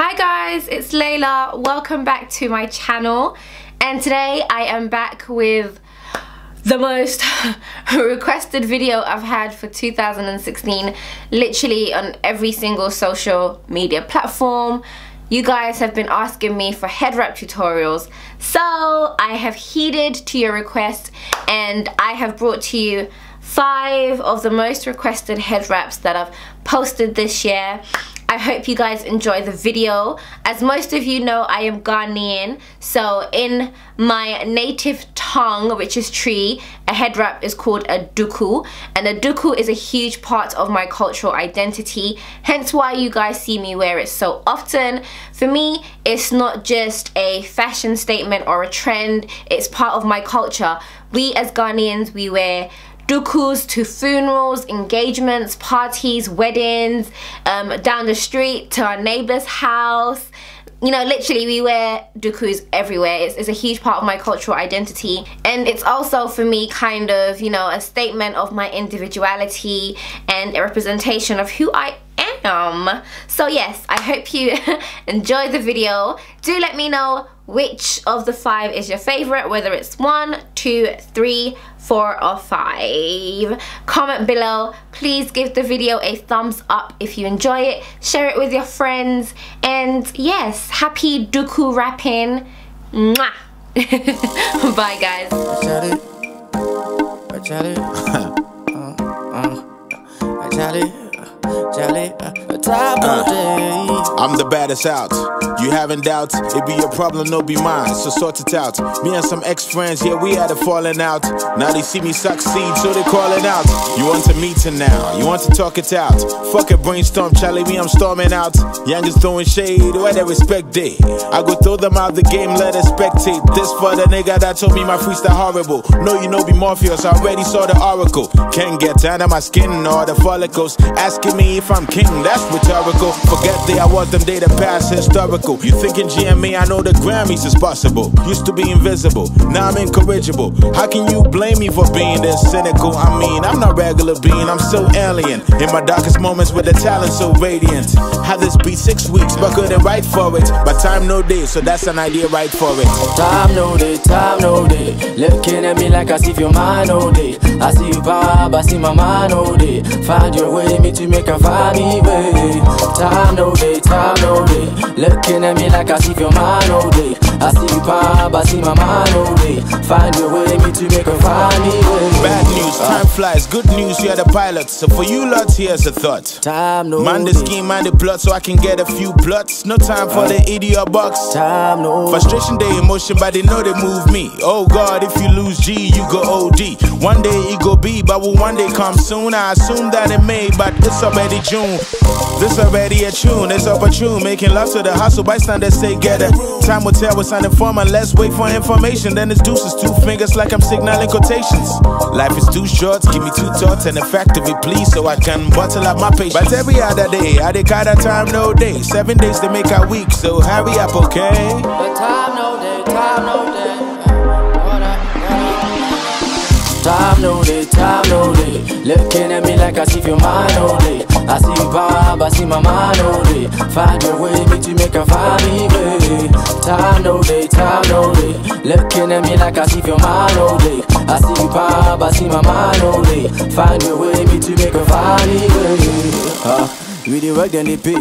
Hi guys, it's Layla. Welcome back to my channel, and today I am back with the most requested video I've had for 2016, literally on every single social media platform. You guys have been asking me for head wrap tutorials, so I have heeded to your request and I have brought to you 5 of the most requested head wraps that I've posted this year. I hope you guys enjoy the video. As most of you know, I am Ghanaian, so in my native tongue, which is Twi, a head wrap is called a duku, and a duku is a huge part of my cultural identity, hence why you guys see me wear it so often. For me, it's not just a fashion statement or a trend, it's part of my culture. We as Ghanaians, we wear dukus to funerals, engagements, parties, weddings, down the street to our neighbor's house. You know, literally we wear dukus everywhere. It's a huge part of my cultural identity, and it's also for me kind of, you know, a statement of my individuality and a representation of who I am. So yes, I hope you enjoy the video. Do let me know which of the 5 is your favorite, whether it's 1, 2, 3, 4 or 5. Comment below, please give the video a thumbs up if you enjoy it, share it with your friends, and yes, happy duku wrapping. Mwah. Bye guys. I'm the baddest out. You having doubts? It be your problem, no be mine, so sort it out. Me and some ex-friends, yeah, we had a falling out. Now they see me succeed, so they calling out. You want to meet her now, you want to talk it out. Fuck it, brainstorm, Charlie, me, I'm storming out. Youngest throwing shade, where they respect day. I go throw them out the game, let us spectate. This for the nigga that told me my freestyle horrible. No, you know be Morpheus, I already saw the oracle. Can't get down on my skin or the follicles. Asking me if I'm king, that's rhetorical. Forget they, I want them day to pass historical. You thinking GMA, I know the Grammys is possible. Used to be invisible, now I'm incorrigible. How can you blame me for being this cynical? I mean, I'm not regular being, I'm so alien. In my darkest moments with the talent so radiant. Had this beat 6 weeks, but couldn't write for it. But time no day, so that's an idea right for it. Time no day, looking at me like I see your mind all day. I see you vibe, I see my mind all day. Find your way, me to make a funny way. Time no day, looking at me like I see your mind all day. I see you vibe, I see my mind all day. Find your way, me to make a funny way. Bad news, time flies, good news, you're the pilot. So for you lot, here's a thought. Time no mind the scheme, mind the plot, so I can get a few plots. No time for the idiot box. Time no frustration, they emotion, but they know they move me. Oh God, if you lose G, you go OD. One day it go B, but will one day come soon? I assume that it may, but it's already June. This already a tune, it's opportune. Making love to the hustle, bystanders say get it. Time will tell, we're signing form unless wait for information. Then it's deuces, 2 fingers like I'm signaling quotations. Life is too short, give me 2 thoughts and effectively please, so I can bottle up my patience. But every other day, I got a time no day. 7 days to make a week, so hurry up, okay? But time no day, time no day, time no day. Looking at me like I see your mind all day. I see you vibe, I see my mind all day. Find your way, me to make a funny way. Time no day, looking at me like I see your mind all day. I see you vibe, I see my mind all day. Find your way, me to make a funny way. We the work then they pay.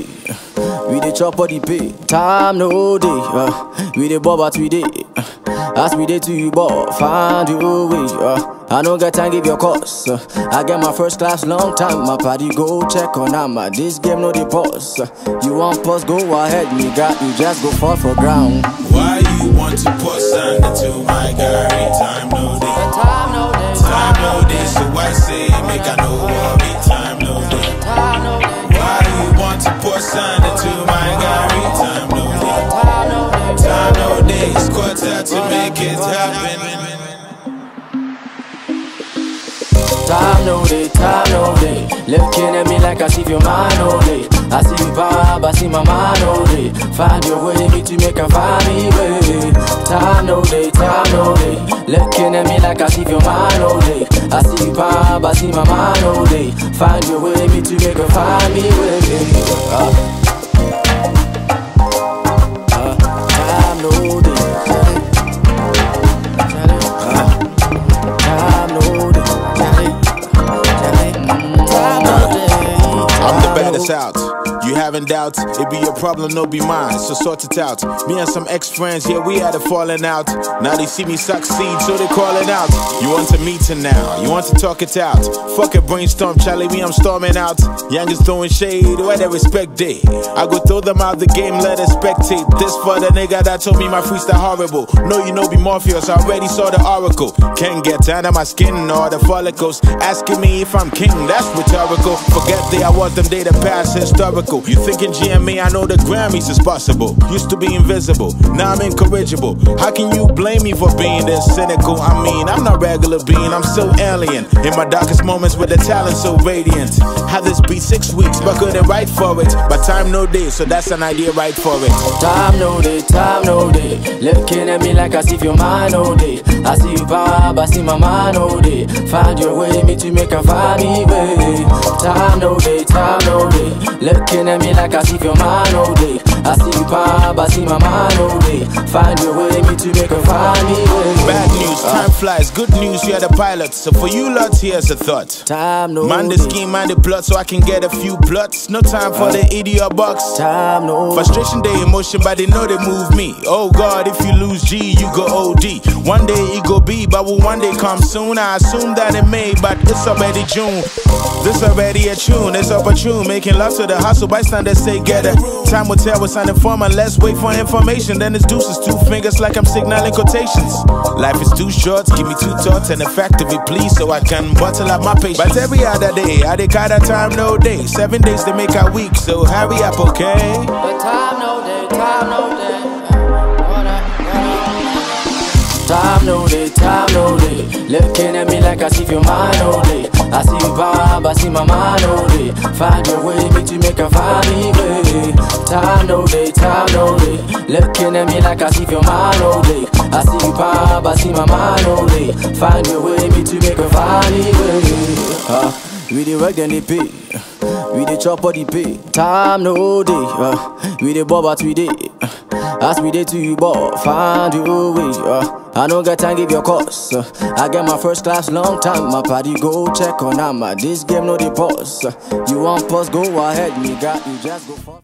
We the chop or the pay. Time no day, we the bob at we day. As we did to you, but find your way. I don't get time, give your cost. I get my first class long time. My party go check on Ama. This game no dey pause. You want pause, go ahead, me got you. Just go fall for ground. Why you want to pause and into my garage? Time no day, time no day, time no day. So why say make I no worry? Time no day, time no day. Why you want to pause and into my garage? Time no day, time no day, time no day. It's quarter to make it happen. Time no day, looking at me like I see your mind all day. I see you vibe, I see my mind all day. Find your way, me to make a funny way. Time no day, looking at me like I see your mind all day. I see you vibe, I see my mind all day. Find your way, me to make a funny way. having doubts. It be your problem, no be mine, so sort it out. Me and some ex-friends, yeah, we had a falling out. Now they see me succeed, so they calling out. You want a meeting now, you want to talk it out. Fuck a brainstorm, Charlie, me, I'm storming out. Young is throwing shade, where they respect day. I go throw them out the game, let us spectate. This for the nigga that told me my freestyle horrible. No, you know be Morpheus, I already saw the oracle. Can't get down on my skin or the follicles. Asking me if I'm king, that's rhetorical. Forget day, I want them day to pass historical. You thinking GMA, I know the Grammys is possible. Used to be invisible, now I'm incorrigible. How can you blame me for being this cynical? I mean, I'm not regular being, I'm so alien. In my darkest moments with the talent so radiant. Had this beat 6 weeks, but couldn't write for it. But time no day, so that's an idea right for it. Time no day, looking at me like I see your mind all day. I see you vibe, I see my mind all day. Find your way, me to make a funny way. Time no day, looking at me like I see your mind all day. I see you vibe, I see my mind all day. Find your way, me to make a funny way. Bad news, time flies, good news, you're the pilot. So for you lots, here's a thought. Time no man the scheme, man the plot, so I can get a few plots. No time for the idiot box. Time no frustration, they emotion, but they know they move me. Oh God, if you lose G, you go OD. One day it go B, but will one day come soon? I assume that it may, but it's already June. This already a tune, it's opportune. Making love to the hustle, bystanders say get it. Time will tell what's on the form, let's wait for information. Then it's deuces, two fingers like I'm signaling quotations. Life is too short, give me two thoughts and effectively please, so I can bottle up my patience. But every other day, I take out a time no day. 7 days to make a week, so hurry up, okay? But time no day, time no day, looking at me like I see your mind all day. I see you vibe, I see my mind all day. Find your way, me to make a funny way. Time no day, looking at me like I see your mind all day. I see you vibe, I see my mind all day. Find your way, me to make a funny way. We the work and the pay, we the chop or the pay. Time no day, we the bob at we day. As we did to you, but find your way. I don't get time, give your cost. I get my first class long time. My party go check on. This game no the pause. You want pause, go ahead. Me got you, just go for